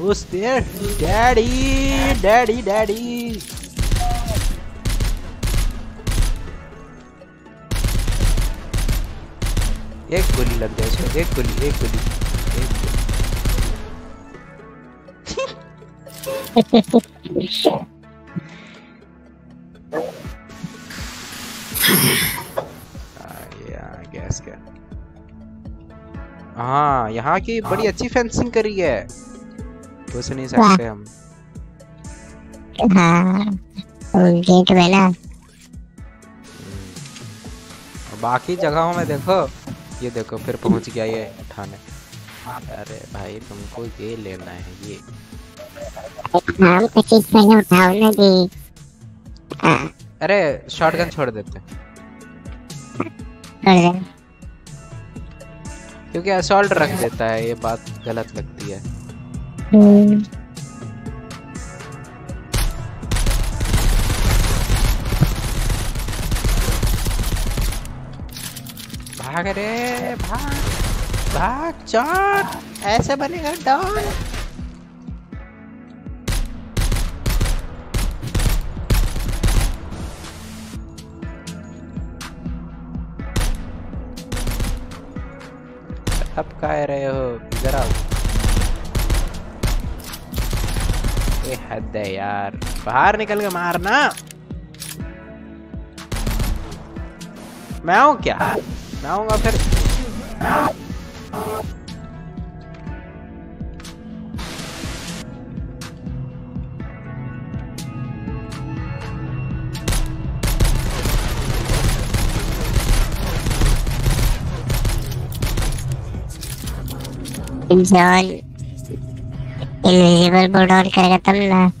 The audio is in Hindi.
Who's there? Daddy! Daddy! Daddy! एक गोली लग जाए इसमें, एक गोली, एक गोली, एक गोली। गैस क्या? हाँ, यहाँ की बड़ी अच्छी फेंसिंग करी है, कुछ नहीं सकते हम। हाँ, गेट वाला। बाकी जगहों में देखो, ये देखो फिर पहुंच गया ये थाने। अरे भाई तुमको ये लेना है ये। हम 25 पैसे उठाओ ना जी। अरे शॉटगन छोड़ देते हैं। क्योंकि असॉल्ट रख देता है, ये बात गलत लगती है। भाग रे भाग भाग चौक, ऐसे बनेगा डॉन। अब कह रहे हो इधर आओ। ये हद है यार, बाहर निकल के मारना। मैं आऊं क्या? मैं आऊंगा फिर। इंसान इनविजिबल बोर्ड ऑन करेगा तब ना।